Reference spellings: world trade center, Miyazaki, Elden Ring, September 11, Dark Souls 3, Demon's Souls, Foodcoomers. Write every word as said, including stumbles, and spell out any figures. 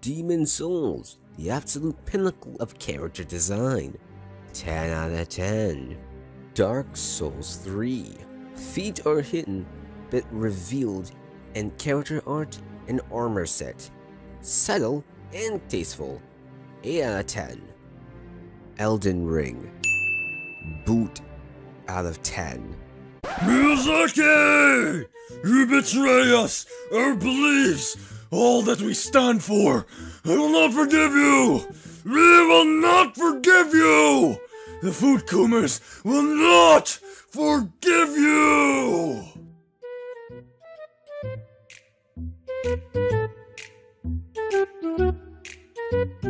Demon's Souls, the absolute pinnacle of character design. ten out of ten. Dark Souls three. Feet are hidden, but revealed, and character art and armor set. Subtle and tasteful. eight out of ten. Elden Ring. Boot out of ten. Miyazaki! You betray us, our beliefs, all that we stand for! I will not forgive you! We will not forgive you! The Foodcoomers will not forgive you! Thank you.